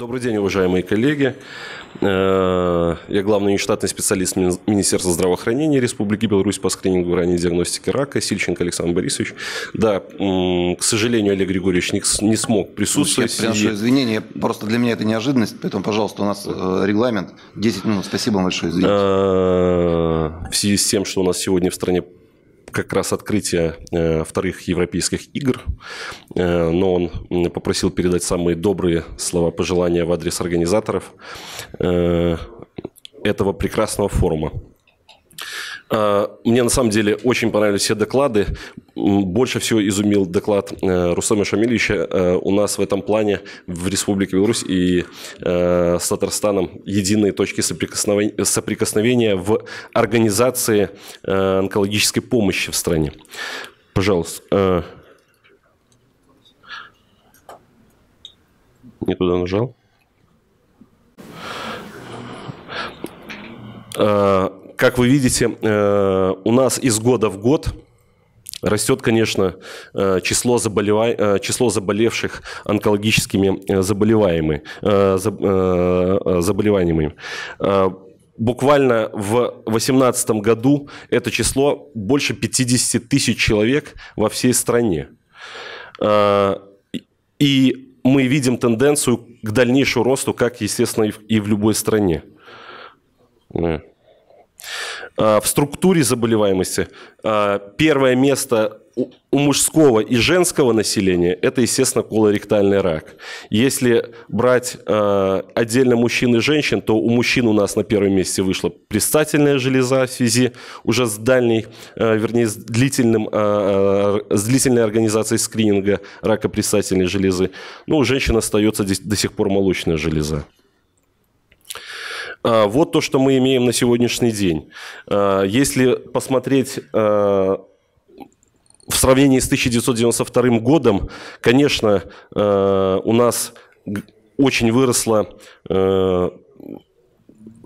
Добрый день, уважаемые коллеги. Я главный нештатный специалист Министерства здравоохранения Республики Беларусь по скринингу ранней диагностики рака Сильченко Александр Борисович. Да, к сожалению, Олег Григорьевич не смог присутствовать. Извинения, просто для меня это неожиданность, поэтому, пожалуйста, у нас регламент 10 минут. Спасибо вам большое, извините. В связи с тем, что у нас сегодня в стране как раз открытие вторых европейских игр, но он попросил передать самые добрые слова пожелания в адрес организаторов этого прекрасного форума. Мне на самом деле очень понравились все доклады. Больше всего изумил доклад Руслана Шамильевича. У нас в этом плане в Республике Беларусь и с Татарстаном единые точки соприкосновения в организации онкологической помощи в стране. Пожалуйста. Не туда нажал. Как вы видите, у нас из года в год растет, конечно, число заболевших онкологическими заболеваниями. Буквально в 2018 году это число больше 50 тысяч человек во всей стране. И мы видим тенденцию к дальнейшему росту, как, естественно, и в любой стране. В структуре заболеваемости первое место у мужского и женского населения – это, естественно, колоректальный рак. Если брать отдельно мужчин и женщин, то у мужчин у нас на первом месте вышла предстательная железа в связи уже с длительной организацией скрининга рака предстательной железы. Но у женщин остается до сих пор молочная железа. Вот то, что мы имеем на сегодняшний день. Если посмотреть в сравнении с 1992 годом, конечно, у нас очень выросло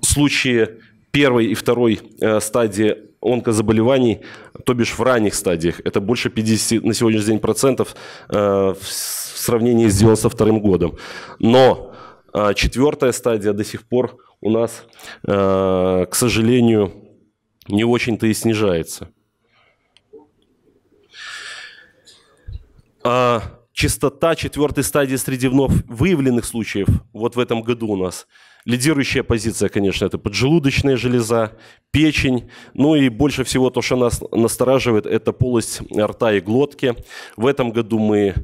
случаи первой и второй стадии онкозаболеваний, то бишь в ранних стадиях. Это больше 50 на сегодняшний день процентов в сравнении с 1992 годом. Но четвертая стадия до сих пор у нас, к сожалению, не очень-то и снижается. Частота четвертой стадии среди вновь выявленных случаев вот в этом году у нас. Лидирующая позиция, конечно, это поджелудочная железа, печень. Ну и больше всего то, что нас настораживает, это полость рта и глотки. В этом году мы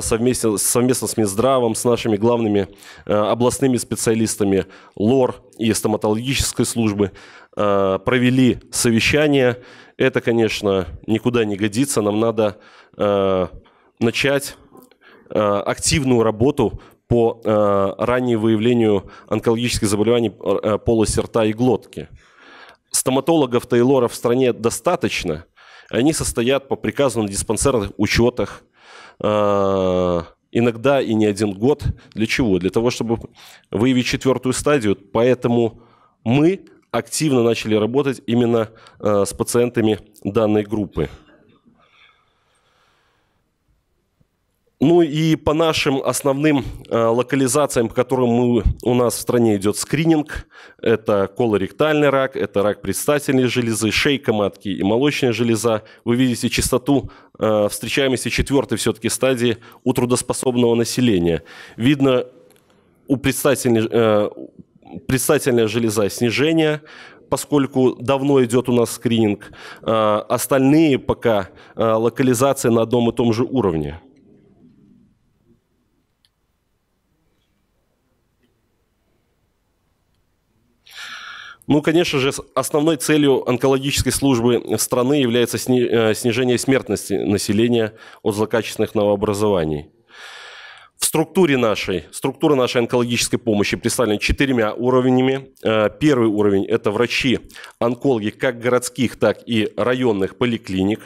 совместно с Минздравом, с нашими главными областными специалистами ЛОР и стоматологической службы провели совещание. Это, конечно, никуда не годится. Нам надо начать активную работу по раннему выявлению онкологических заболеваний полости рта и глотки. Стоматологов-то и лоров в стране достаточно. Они состоят по приказу на диспансерных учетах иногда и не один год. Для чего? Для того, чтобы выявить четвертую стадию. Поэтому мы активно начали работать именно с пациентами данной группы. Ну и по нашим основным локализациям, по которым у нас в стране идет скрининг, это колоректальный рак, это рак предстательной железы, шейка матки и молочная железа. Вы видите частоту встречаемости четвертой все-таки стадии у трудоспособного населения. Видно, у предстательная железа снижение, поскольку давно идет у нас скрининг. Остальные пока локализации на одном и том же уровне. Ну, конечно же, основной целью онкологической службы страны является снижение смертности населения от злокачественных новообразований. Структура нашей онкологической помощи представлена 4 уровнями. Первый уровень – это врачи-онкологи как городских, так и районных поликлиник.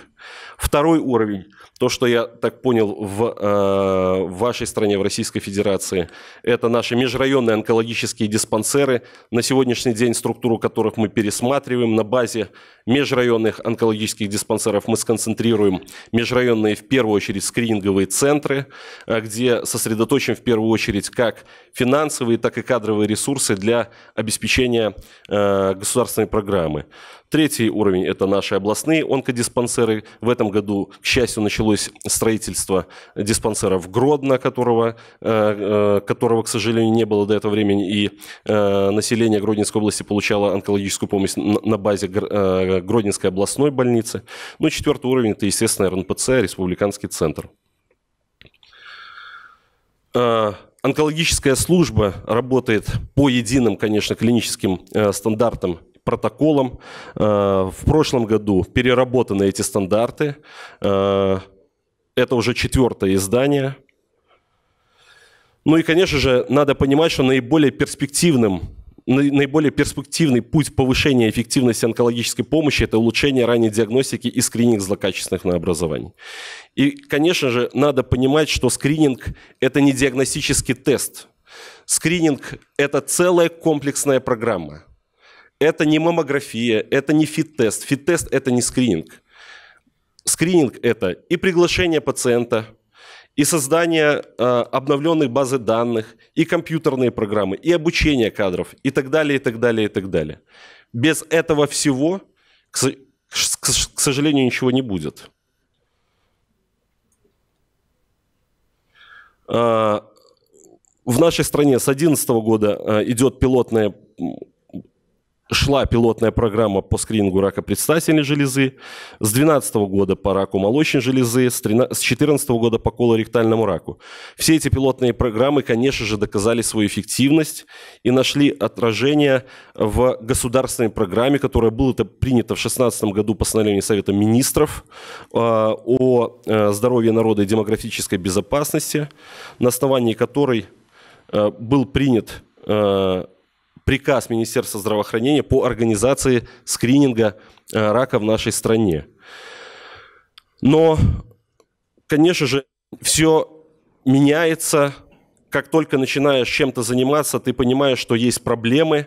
Второй уровень, то, что я так понял в вашей стране, в Российской Федерации, это наши межрайонные онкологические диспансеры, на сегодняшний день структуру которых мы пересматриваем на базе межрайонных онкологических диспансеров мы сконцентрируем межрайонные, в первую очередь, скрининговые центры, где сосредоточим в первую очередь как финансовые, так и кадровые ресурсы для обеспечения государственной программы. Третий уровень – это наши областные онкодиспансеры. В этом году, к счастью, началось строительство диспансера в Гродно, которого, к сожалению, не было до этого времени, и население Гродненской области получало онкологическую помощь на базе Гродненской областной больницы. Ну и четвертый уровень – это, естественно, РНПЦ, республиканский центр. Онкологическая служба работает по единым, конечно, клиническим стандартам, протоколам. В прошлом году переработаны эти стандарты. Это уже 4-е издание. Ну и, конечно же, надо понимать, что наиболее перспективный путь повышения эффективности онкологической помощи – это улучшение ранней диагностики и скрининг злокачественных новообразований. И, конечно же, надо понимать, что скрининг – это не диагностический тест. Скрининг – это целая комплексная программа. Это не маммография, это не фит-тест. Фит-тест – это не скрининг. Скрининг – это и приглашение пациента, и создание обновленной базы данных, и компьютерные программы, и обучение кадров, и так далее, и так далее, и так далее. Без этого всего, к сожалению, ничего не будет. В нашей стране с 2011 года идет шла пилотная программа по скринингу рака предстательной железы, с 2012 года по раку молочной железы, с 2014 года по колоректальному раку. Все эти пилотные программы, конечно же, доказали свою эффективность и нашли отражение в государственной программе, которая была принята в 2016 году постановлением Совета министров о здоровье народа и демографической безопасности, на основании которой был принят приказ Министерства здравоохранения по организации скрининга рака в нашей стране. Но, конечно же, все меняется. Как только начинаешь чем-то заниматься, ты понимаешь, что есть проблемы.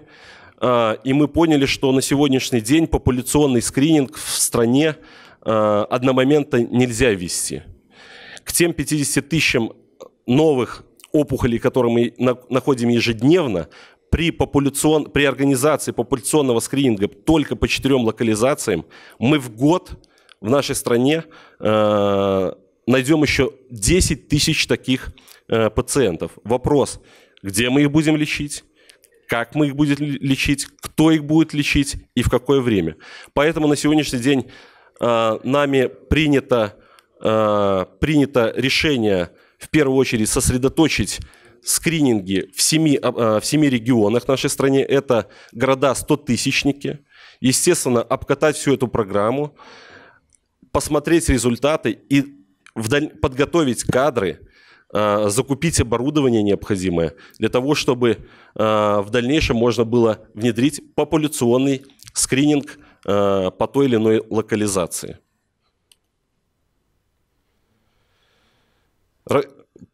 И мы поняли, что на сегодняшний день популяционный скрининг в стране одномоментно нельзя вести. К тем 50 тысячам новых опухолей, которые мы находим ежедневно, при организации популяционного скрининга только по 4 локализациям мы в год в нашей стране найдем еще 10 тысяч таких пациентов. Вопрос, где мы их будем лечить, как мы их будем лечить, кто их будет лечить и в какое время. Поэтому на сегодняшний день нами принято решение в первую очередь сосредоточить скрининги в семи регионах в нашей стране. Это города 100-тысячники. Естественно, обкатать всю эту программу, посмотреть результаты и подготовить кадры, закупить оборудование необходимое для того, чтобы в дальнейшем можно было внедрить популяционный скрининг по той или иной локализации.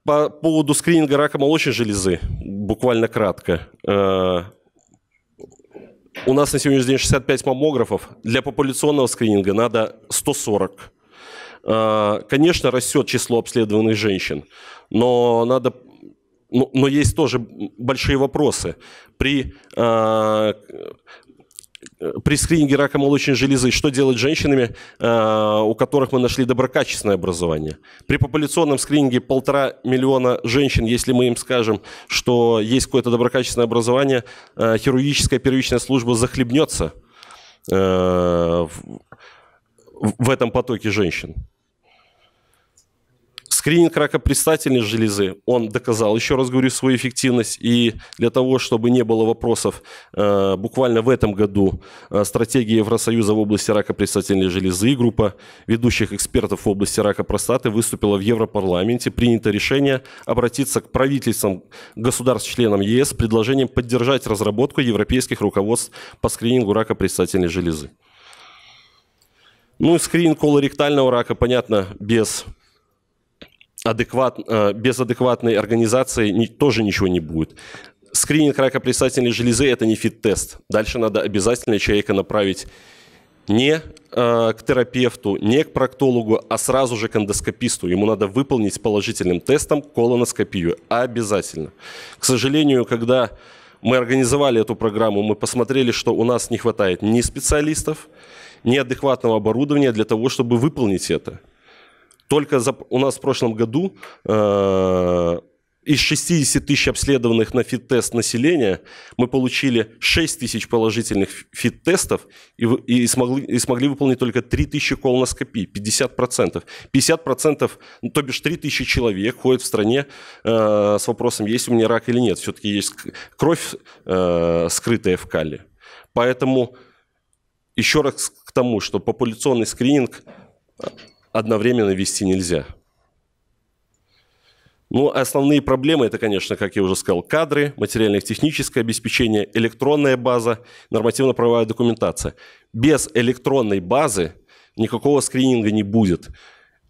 По поводу скрининга рака молочной железы, буквально кратко. У нас на сегодняшний день 65 маммографов. Для популяционного скрининга надо 140. Конечно, растет число обследованных женщин, но есть тоже большие вопросы. При скрининге рака молочной железы, что делать с женщинами, у которых мы нашли доброкачественное образование? При популяционном скрининге 1,5 миллиона женщин, если мы им скажем, что есть какое-то доброкачественное образование, хирургическая первичная служба захлебнется в этом потоке женщин. Скрининг рака предстательной железы, он доказал, еще раз говорю, свою эффективность. И для того, чтобы не было вопросов, буквально в этом году стратегия Евросоюза в области рака предстательной железы и группа ведущих экспертов в области рака простаты выступила в Европарламенте. Принято решение обратиться к правительствам государств-членам ЕС с предложением поддержать разработку европейских руководств по скринингу рака предстательной железы. Ну и скрининг колоректального рака, понятно, без адекватной организации тоже ничего не будет. Скрининг рака предстательной железы – это не фит-тест. Дальше надо обязательно человека направить не к терапевту, не к проктологу, а сразу же к эндоскописту. Ему надо выполнить положительным тестом колоноскопию. Обязательно. К сожалению, когда мы организовали эту программу, мы посмотрели, что у нас не хватает ни специалистов, ни адекватного оборудования для того, чтобы выполнить это. Только у нас в прошлом году из 60 тысяч обследованных на фит-тест населения мы получили 6 тысяч положительных фит-тестов и смогли выполнить только 3 тысячи колоноскопий, 50%. 50%, то бишь 3 тысячи человек ходят в стране с вопросом, есть у меня рак или нет. Все-таки есть кровь, скрытая в кале. Поэтому еще раз к тому, что популяционный скрининг одновременно вести нельзя. Ну, основные проблемы, это, конечно, как я уже сказал, кадры, материально-техническое обеспечение, электронная база, нормативно-правовая документация. Без электронной базы никакого скрининга не будет.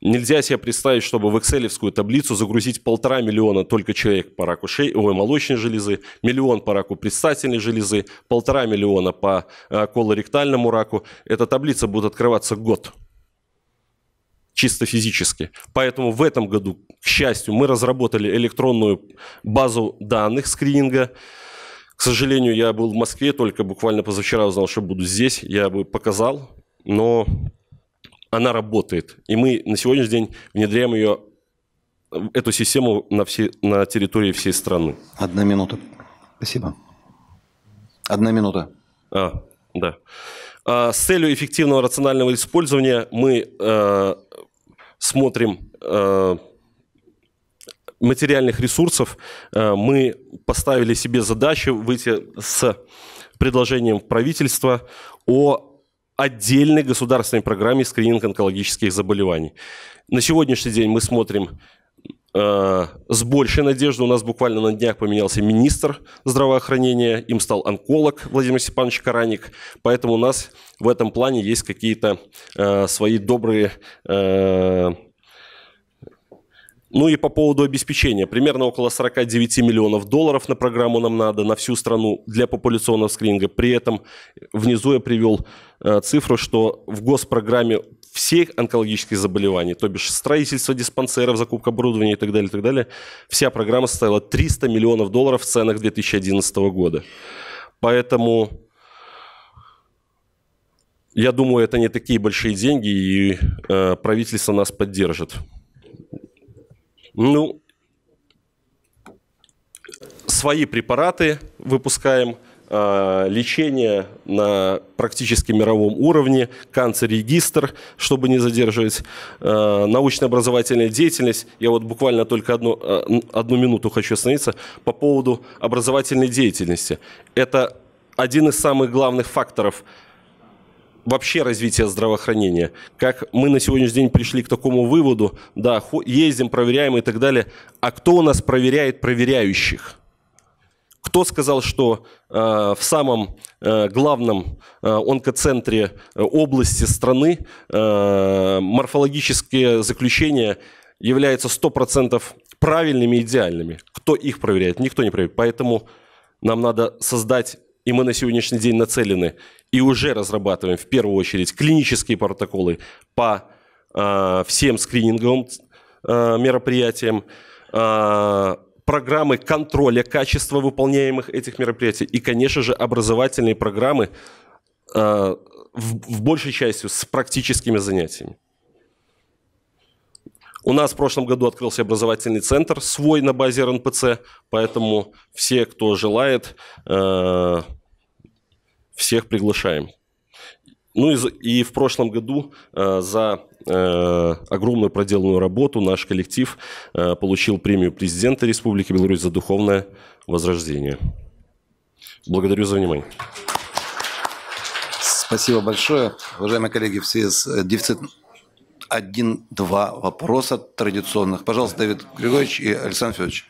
Нельзя себе представить, чтобы в экселевскую таблицу загрузить 1,5 миллиона только человек по раку молочной железы, 1 миллион по раку предстательной железы, 1,5 миллиона по колоректальному раку. Эта таблица будет открываться год. Чисто физически. Поэтому в этом году, к счастью, мы разработали электронную базу данных скрининга. К сожалению, я был в Москве, только буквально позавчера узнал, что буду здесь. Я бы показал, но она работает. И мы на сегодняшний день внедряем ее, эту систему на территории всей страны. 1 минута. Спасибо. 1 минута. Да. С целью эффективного рационального использования мы смотрим материальных ресурсов. Мы поставили себе задачу выйти с предложением правительства о отдельной государственной программе скрининга онкологических заболеваний. На сегодняшний день мы смотрим с большей надеждой. У нас буквально на днях поменялся министр здравоохранения, им стал онколог Владимир Степанович Караник, поэтому у нас в этом плане есть какие-то свои добрые... Ну и по поводу обеспечения. Примерно около 49 миллионов долларов на программу нам надо, на всю страну, для популяционного скрининга. При этом внизу я привел цифру, что в госпрограмме всех онкологических заболеваний, то бишь строительство диспансеров, закупка оборудования и так далее, вся программа составила 300 миллионов долларов в ценах 2011 года. Поэтому я думаю, это не такие большие деньги, и правительство нас поддержит. Ну, свои препараты выпускаем, лечение на практически мировом уровне, канцер-регистр, чтобы не задерживать, научно-образовательная деятельность. Я вот буквально только одну минуту хочу остановиться по поводу образовательной деятельности. Это один из самых главных факторов вообще развития здравоохранения. Как мы на сегодняшний день пришли к такому выводу, да, ездим, проверяем и так далее, а кто у нас проверяет проверяющих? Кто сказал, что в самом главном онкоцентре области страны морфологические заключения являются 100% правильными, идеальными? Кто их проверяет? Никто не проверяет. Поэтому нам надо создать, и мы на сегодняшний день нацелены, и уже разрабатываем в первую очередь клинические протоколы по всем скрининговым мероприятиям, программы контроля качества выполняемых этих мероприятий и, конечно же, образовательные программы в большей части с практическими занятиями. У нас в прошлом году открылся образовательный центр свой на базе РНПЦ, поэтому все, кто желает, всех приглашаем. Ну и в прошлом году за огромную проделанную работу наш коллектив получил премию президента Республики Беларусь за духовное возрождение. Благодарю за внимание. Спасибо большое. Уважаемые коллеги, в связи с дефицитом 1-2 вопроса традиционных. Пожалуйста, Давид Григорьевич и Александр Федорович.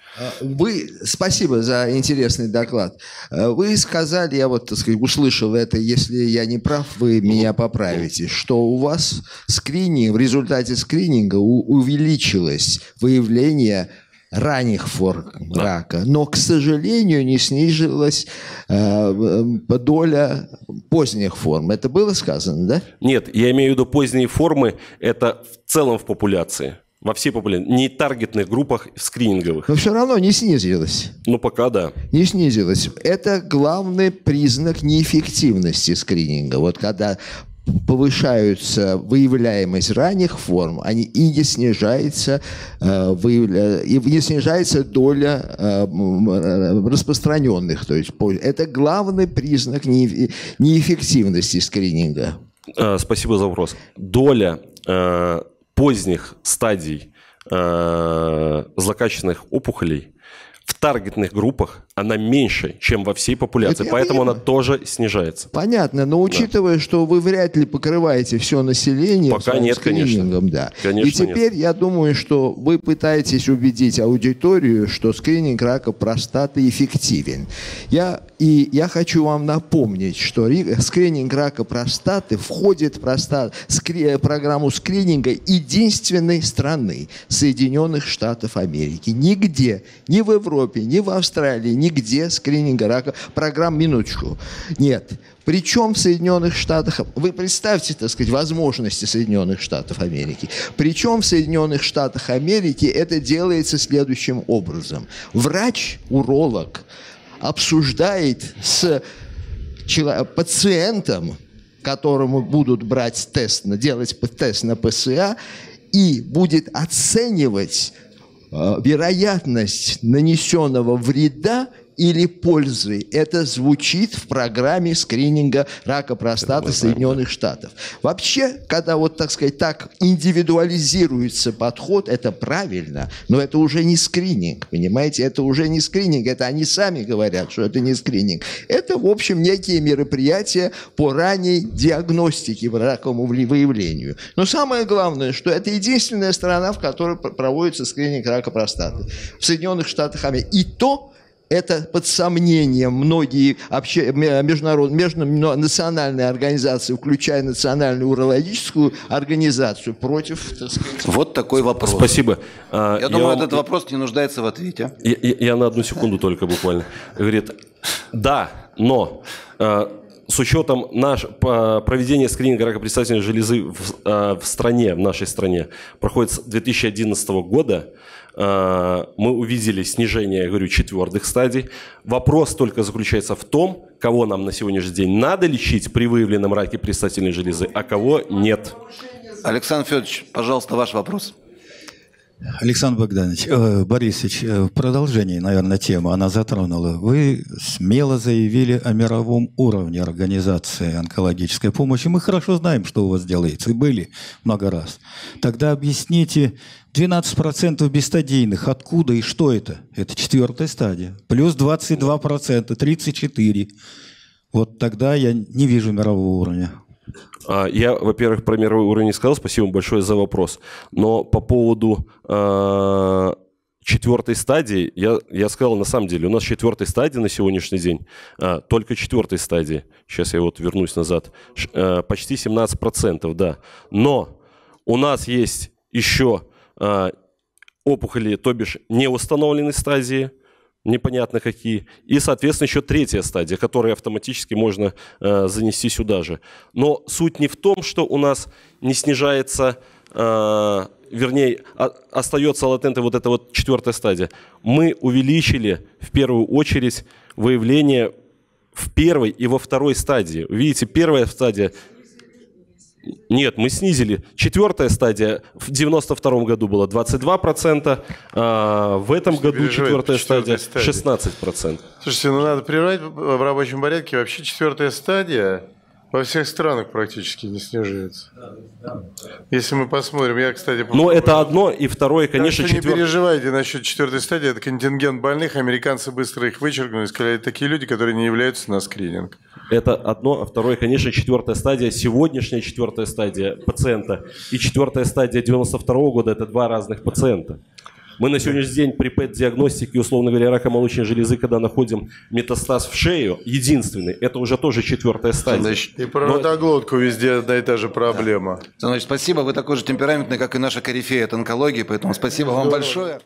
Спасибо за интересный доклад. Вы сказали, я вот, так сказать, услышал это, если я не прав, вы меня поправите, что у вас скрининг, в результате скрининга увеличилось выявление ранних форм рака, но, к сожалению, не снизилась доля поздних форм. Это было сказано, да? Нет, я имею в виду поздние формы, это в целом в популяции. Во всей популяции, не таргетных группах, скрининговых. Но все равно не снизилось. Ну, пока да. Не снизилось. Это главный признак неэффективности скрининга. Вот когда повышается выявляемость ранних форм, они и не снижается, доля распространенных. То есть это главный признак неэффективности скрининга. Спасибо за вопрос. Доля поздних стадий злокачественных опухолей в таргетных группах она меньше, чем во всей популяции, поэтому она тоже снижается. Понятно, но учитывая, что вы вряд ли покрываете все население, пока нет, конечно. Да. Конечно, и теперь нет. Я думаю, что вы пытаетесь убедить аудиторию, что скрининг рака простаты эффективен. Я хочу вам напомнить, что скрининг рака простаты входит в программу скрининга единственной страны, Соединенных Штатов Америки. Нигде, ни в Европе, ни в Австралии, нигде скрининга рака, программ, минуточку, нет. Причем в Соединенных Штатах, вы представьте, так сказать, возможности Соединенных Штатов Америки. Причем в Соединенных Штатах Америки это делается следующим образом. Врач-уролог обсуждает с пациентом, которому будут брать тест, делать тест на ПСА, и будет оценивать вероятность нанесенного вреда или пользы. Это звучит в программе скрининга рака простаты Соединенных Штатов. Вообще, когда вот, так сказать, так индивидуализируется подход, это правильно, но это уже не скрининг, понимаете? Это уже не скрининг, это они сами говорят, что это не скрининг. Это, в общем, некие мероприятия по ранней диагностике, раковому выявлению. Но самое главное, что это единственная страна, в которой проводится скрининг рака простаты. В Соединенных Штатах Америки. И то, это под сомнением многие межнациональные организации, включая Национальную урологическую организацию, против, так сказать. Вот такой вопрос. Спасибо. Я думаю, этот вопрос не нуждается в ответе. Я на одну секунду только буквально. Говорит, да, но с учетом проведения скрининга ракопредстательной железы в нашей стране, проходит с 2011 года, мы увидели снижение, я говорю, четвертых стадий. Вопрос только заключается в том, кого нам на сегодняшний день надо лечить при выявленном раке предстательной железы, а кого нет. Александр Федорович, пожалуйста, ваш вопрос. Александр Богданович, Борисович, в продолжении, наверное, темы, она затронула. Вы смело заявили о мировом уровне организации онкологической помощи. Мы хорошо знаем, что у вас делается, и были много раз. Тогда объясните, 12% бестадийных, откуда и что это? Это четвертая стадия. Плюс 22%, 34%. Вот тогда я не вижу мирового уровня. Я, во-первых, про мировой уровень не сказал, спасибо вам большое за вопрос. Но по поводу четвертой стадии, я сказал, на самом деле, у нас четвертой стадии на сегодняшний день, только четвертой стадии, сейчас я вот вернусь назад, почти 17%, да. Но у нас есть еще опухоли, то бишь не установленной стадии, непонятно какие. И, соответственно, еще третья стадия, которую автоматически можно занести сюда же. Но суть не в том, что у нас не снижается, вернее, остается латентной вот эта вот четвертая стадия. Мы увеличили в первую очередь выявление в первой и во второй стадии. Видите, первая стадия... Нет, мы снизили. Четвертая стадия в 1992 году была 22%, а в этом году четвертая стадия 16%. Слушайте, ну надо прервать в рабочем порядке. Вообще четвертая стадия во всех странах практически не снижается. Если мы посмотрим, я, кстати... Но это одно, и второе, конечно, не переживайте насчет четвертой стадии, это контингент больных, американцы быстро их вычеркнули, сказали, это такие люди, которые не являются на скрининг. Это одно, а второе, конечно, четвертая стадия, сегодняшняя четвертая стадия пациента и четвертая стадия 92-го года, это два разных пациента. Мы на сегодняшний день при ПЭТ-диагностике, условно говоря, рака молочной железы, когда находим метастаз в шею, единственный, это уже тоже четвертая стадия. Значит, и про ротоглотку везде одна и та же проблема. Да. Значит, спасибо, вы такой же темпераментный, как и наша корифея от онкологии, поэтому спасибо вам большое.